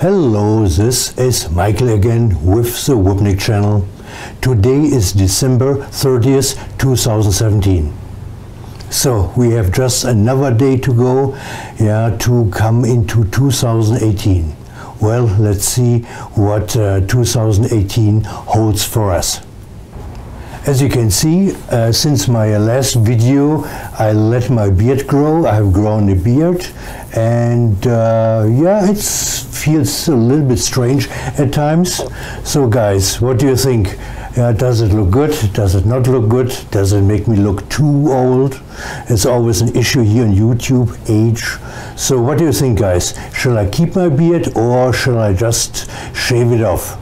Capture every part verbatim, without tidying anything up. Hello, this is Michael again with the Woopnik channel. Today is December thirtieth two thousand seventeen. So we have just another day to go, yeah, to come into two thousand eighteen. Well, let's see what uh, two thousand eighteen holds for us. As you can see, uh, since my last video, I let my beard grow. I have grown a beard, and uh, yeah, it feels a little bit strange at times. So guys, what do you think? Uh, does it look good? Does it not look good? Does it make me look too old? It's always an issue here on YouTube, age. So what do you think, guys? Shall I keep my beard or shall I just shave it off?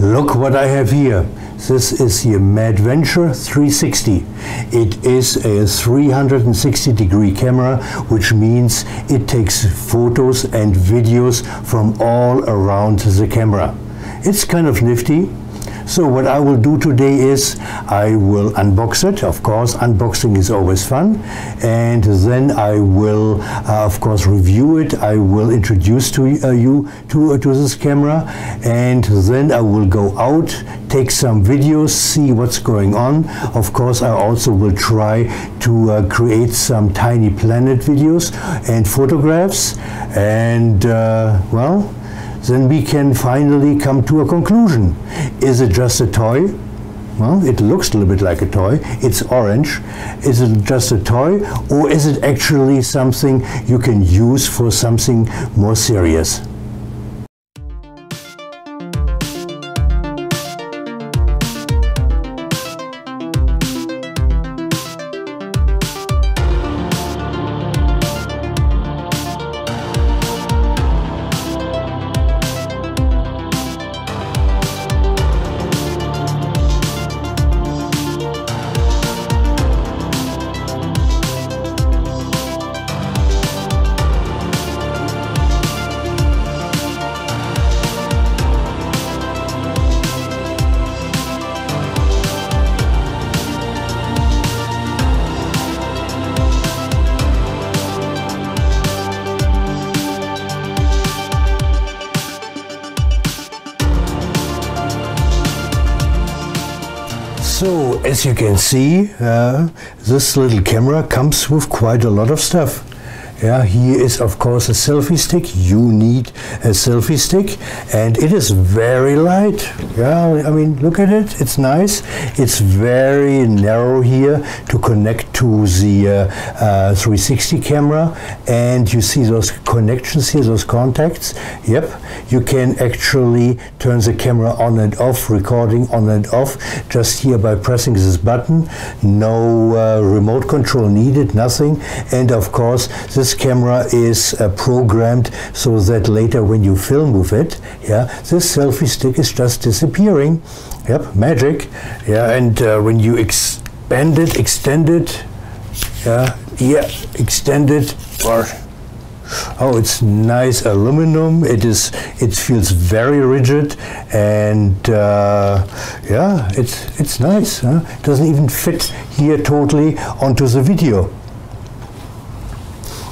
Look what I have here. This is the Madventure three sixty. It is a three hundred sixty degree camera, which means it takes photos and videos from all around the camera. It's kind of nifty. So what I will do today is I will unbox it. Of course, unboxing is always fun. And then I will, uh, of course, review it. I will introduce to uh, you to, uh, to this camera. And then I will go out, take some videos, see what's going on. Of course, I also will try to uh, create some tiny planet videos and photographs. And, uh, well, then we can finally come to a conclusion. Is it just a toy? Well, it looks a little bit like a toy. It's orange. Is it just a toy, or is it actually something you can use for something more serious? So, as you can see, uh, this little camera comes with quite a lot of stuff. Yeah, here is of course a selfie stick. You need a selfie stick, and it is very light. Yeah, I mean, look at it, it's nice. It's very narrow here to connect to the uh, uh, three sixty camera, and you see those connections here, those contacts. Yep, you can actually turn the camera on and off, recording on and off, just here by pressing this button. No uh, remote control needed, nothing. And of course, this camera is uh, programmed so that later when you film with it, yeah, this selfie stick is just disappearing. Yep, magic. Yeah, and uh, when you expand it, extend it, yeah, yeah, extend it, or oh, it's nice aluminum. It is. It feels very rigid, and uh, yeah, it's it's nice. Huh? It doesn't even fit here totally onto the video.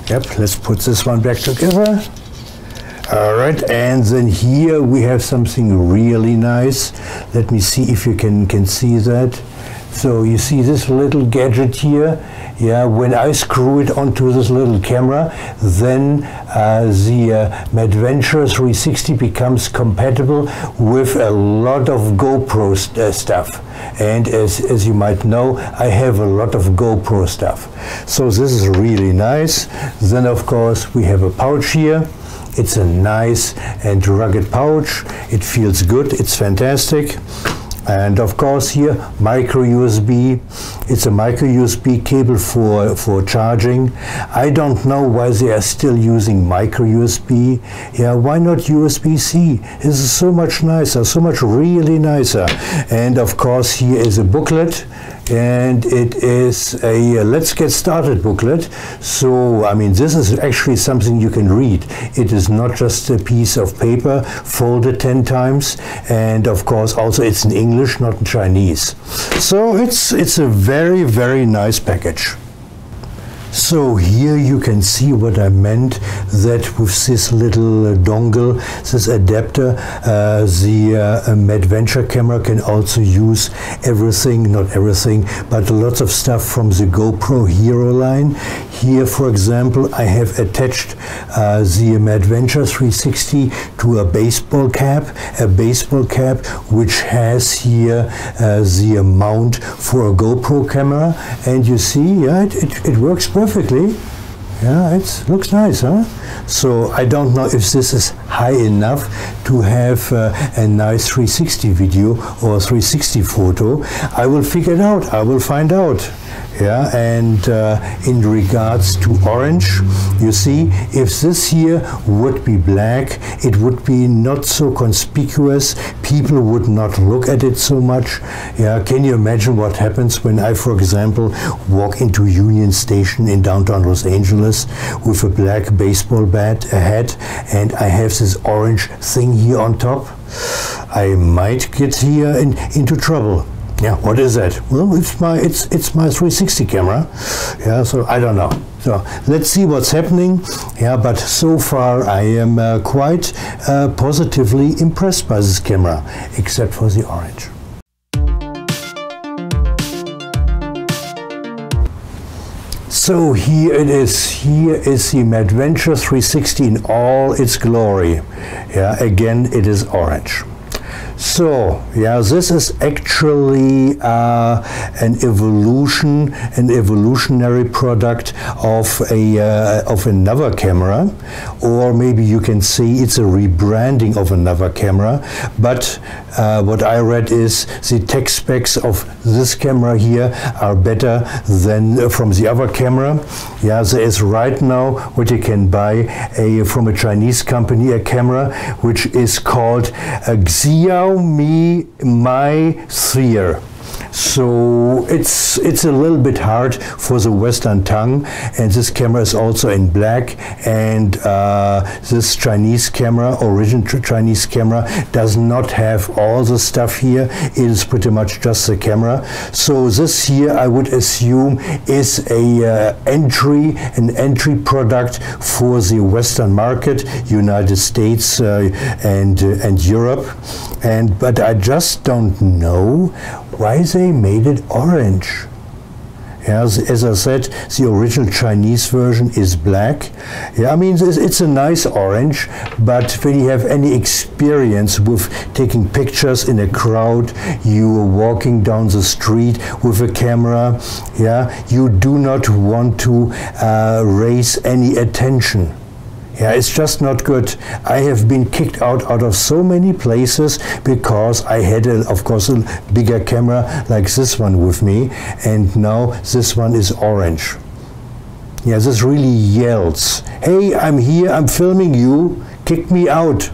Yep, let's put this one back together. All right, and then here we have something really nice. Let me see if you can, can see that. So you see this little gadget here. Yeah, when I screw it onto this little camera, then uh, the uh, Madventure three sixty becomes compatible with a lot of GoPro st uh, stuff. And as, as you might know, I have a lot of GoPro stuff. So this is really nice. Then of course we have a pouch here. It's a nice and rugged pouch. It feels good, it's fantastic. And of course here, micro U S B. It's a micro U S B cable for, for charging. I don't know why they are still using micro U S B. Yeah, why not U S B C? This is so much nicer, so much really nicer. And of course here is a booklet. And it is a uh, Let's Get Started booklet. So, I mean, this is actually something you can read. It is not just a piece of paper folded ten times. And of course, also it's in English, not in Chinese. So it's, it's a very, very nice package. So here you can see what I meant, that with this little uh, dongle, this adapter, uh, the uh, Madventure camera can also use everything, not everything, but lots of stuff from the GoPro Hero line. Here, for example, I have attached uh, the Madventure three sixty to a baseball cap, a baseball cap which has here uh, the mount for a GoPro camera, and you see, yeah, it, it, it works perfectly. Yeah, it looks nice, huh? So I don't know if this is high enough to have uh, a nice three sixty video or three sixty photo. I will figure it out. I will find out. Yeah, and uh, in regards to orange, you see, if this here would be black, it would be not so conspicuous. People would not look at it so much. Yeah, can you imagine what happens when I, for example, walk into Union Station in downtown Los Angeles with a black baseball bat, a hat, and I have this orange thing here on top? I might get here in, into trouble. Yeah, what is that? Well, it's my it's it's my three sixty camera. Yeah, so I don't know. So let's see what's happening. Yeah, but so far I am uh, quite uh, positively impressed by this camera, except for the orange. So here it is. Here is the Madventure three sixty in all its glory. Yeah, again it is orange. So, yeah, this is actually uh, an evolution, an evolutionary product of a uh, of another camera, or maybe you can say it's a rebranding of another camera. But uh, what I read is the tech specs of this camera here are better than from the other camera. Yeah, there is right now what you can buy a from a Chinese company, a camera which is called a Xiaomi. Me, my sphere. So it's it's a little bit hard for the Western tongue, and this camera is also in black, and uh, this Chinese camera, original Chinese camera, does not have all the stuff here. It is pretty much just the camera. So this here, I would assume, is a uh, entry, an entry product for the Western market, United States uh, and uh, and Europe, and but I just don't know why they made it orange. As, as I said, the original Chinese version is black. Yeah, I mean, it's, it's a nice orange, but when you have any experience with taking pictures in a crowd, you are walking down the street with a camera, yeah, you do not want to uh, raise any attention. Yeah, it's just not good. I have been kicked out out of so many places because I had, a, of course, a bigger camera like this one with me, and now this one is orange. Yeah, this really yells, "Hey, I'm here, I'm filming you, kick me out."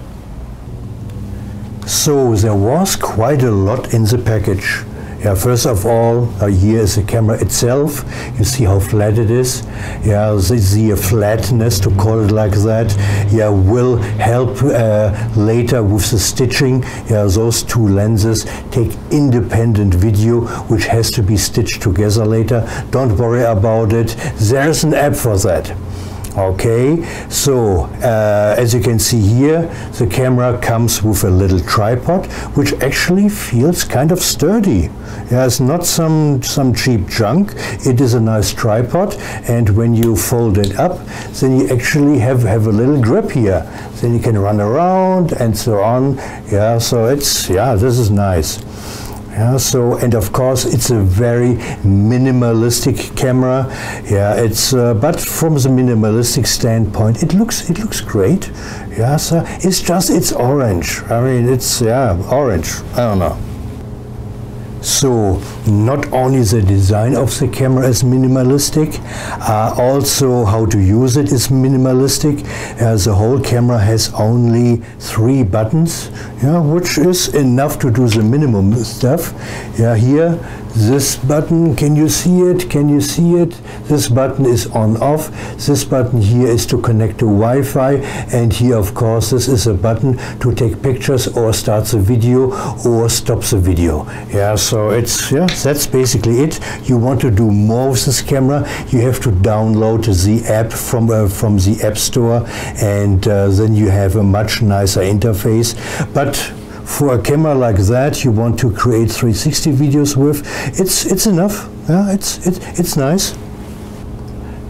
So there was quite a lot in the package. Yeah, first of all, uh, here is the camera itself. You see how flat it is. Yeah, the, the flatness, to call it like that, yeah, will help uh, later with the stitching. Yeah, those two lenses take independent video, which has to be stitched together later. Don't worry about it. There's an app for that. Okay, so uh, as you can see here, the camera comes with a little tripod, which actually feels kind of sturdy. Yeah, it's not some, some cheap junk. It is a nice tripod, and when you fold it up, then you actually have, have a little grip here. Then you can run around and so on. Yeah, so it's, yeah, this is nice. Yeah, so, and of course it's a very minimalistic camera. Yeah, it's uh, but from the minimalistic standpoint, it looks it looks great. Yeah, so it's just it's orange. I mean, it's yeah orange. I don't know. So not only the design of the camera is minimalistic, uh, also how to use it is minimalistic. Uh, the whole camera has only three buttons, yeah, which is enough to do the minimum stuff. Yeah, here, this button, can you see it? Can you see it? This button is on off. This button here is to connect to Wi-Fi, and here, of course, this is a button to take pictures or start the video or stop the video. Yeah, so So it's, yeah, that's basically it. You want to do more with this camera, you have to download the app from uh, from the App Store, and uh, then you have a much nicer interface. But for a camera like that, you want to create three sixty videos with, it's it's enough. Yeah, it's it, it's nice.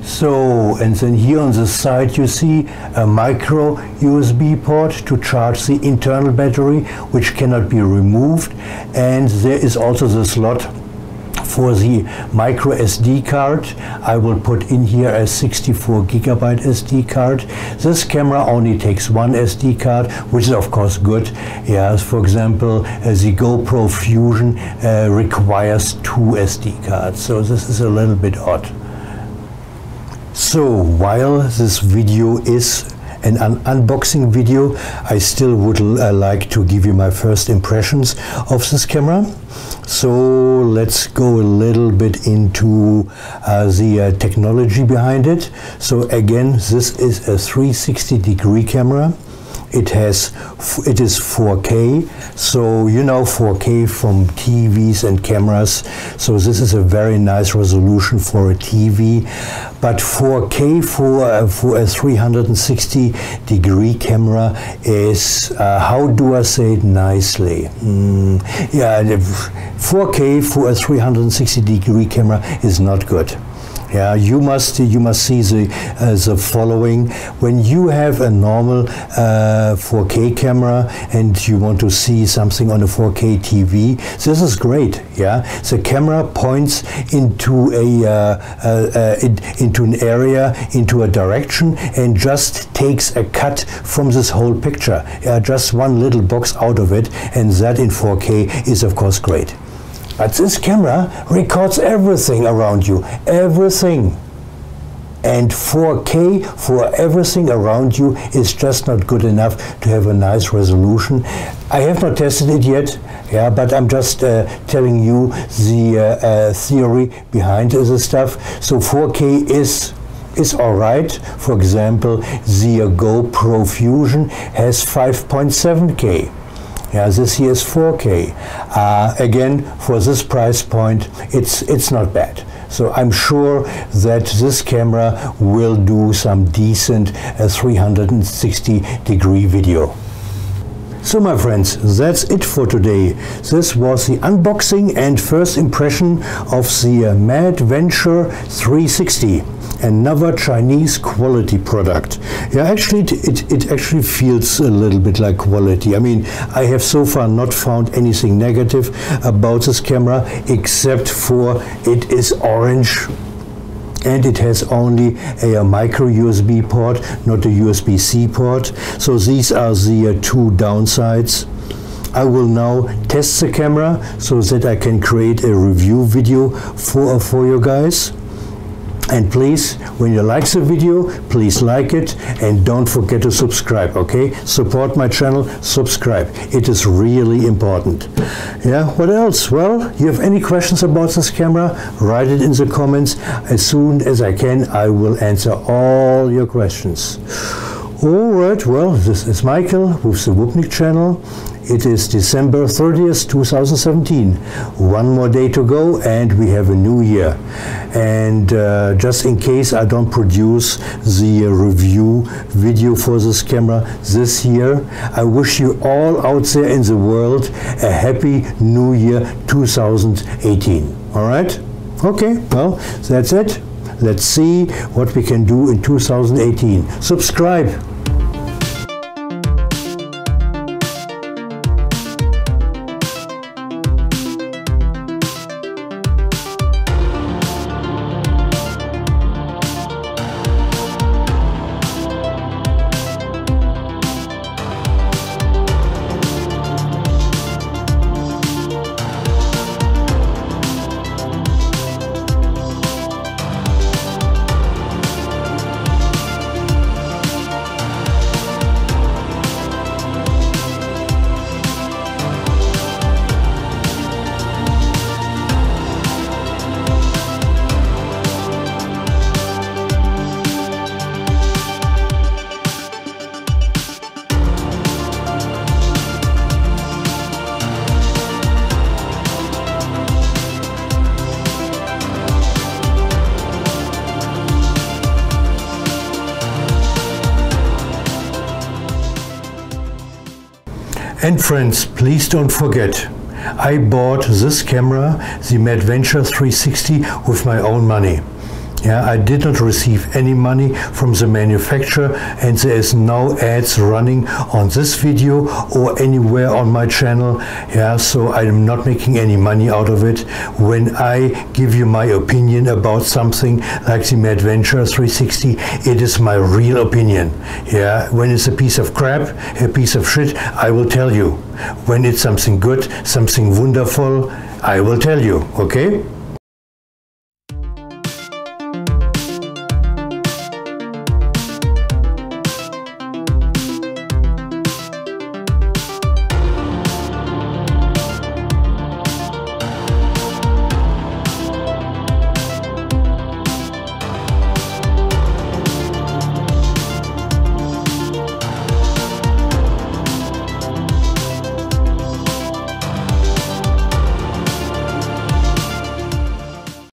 So, and then here on the side you see a micro U S B port to charge the internal battery, which cannot be removed, and there is also the slot for the micro S D card. I will put in here a sixty-four gigabyte S D card. This camera only takes one S D card, which is of course good. Yes, for example, uh, the GoPro Fusion uh, requires two S D cards, so this is a little bit odd. So while this video is an un unboxing video, I still would uh, like to give you my first impressions of this camera. So let's go a little bit into uh, the uh, technology behind it. So again, this is a three sixty degree camera. It has, it is four K, so you know four K from T Vs and cameras, so this is a very nice resolution for a T V, but four K for, uh, for a three sixty degree camera is, uh, how do I say it nicely? Mm, yeah, four K for a three sixty degree camera is not good. Yeah, you must you must see the uh, the following. When you have a normal uh, four K camera and you want to see something on a four K T V, this is great. Yeah, the camera points into a uh, uh, uh, in, into an area, into a direction, and just takes a cut from this whole picture. Yeah, just one little box out of it, and that in four K is of course great. But this camera records everything around you, everything. And four K for everything around you is just not good enough to have a nice resolution. I have not tested it yet, yeah, but I'm just uh, telling you the uh, uh, theory behind this stuff. So four K is is alright. For example, the uh, GoPro Fusion has five point seven K. Yeah, this here is four K. Uh, again, for this price point, it's it's not bad. So I'm sure that this camera will do some decent uh, three sixty degree video. So my friends, that's it for today. This was the unboxing and first impression of the uh, Madventure three sixty. Another Chinese quality product. Yeah, actually it, it, it actually feels a little bit like quality. I mean, I have so far not found anything negative about this camera, except for it is orange and it has only a, a micro U S B port, not a U S B C port. So these are the uh, two downsides. I will now test the camera so that I can create a review video for, uh, for you guys. And please, when you like the video, please like it and don't forget to subscribe, okay? Support my channel, subscribe. It is really important. Yeah, what else? Well, you have any questions about this camera, write it in the comments. As soon as I can, I will answer all your questions. All right, well, this is Michael with the Woopnik channel. It is December thirtieth two thousand seventeen. One more day to go and we have a new year. And uh, just in case I don't produce the review video for this camera this year, I wish you all out there in the world a happy new year two thousand eighteen. All right? Okay, well, that's it. Let's see what we can do in two thousand eighteen. Subscribe. And friends, please don't forget, I bought this camera, the Madventure three sixty, with my own money. Yeah, I did not receive any money from the manufacturer, and there is no ads running on this video or anywhere on my channel. Yeah, so I am not making any money out of it. When I give you my opinion about something like the Madventure three sixty, it is my real opinion. Yeah, when it's a piece of crap, a piece of shit, I will tell you. When it's something good, something wonderful, I will tell you. Okay?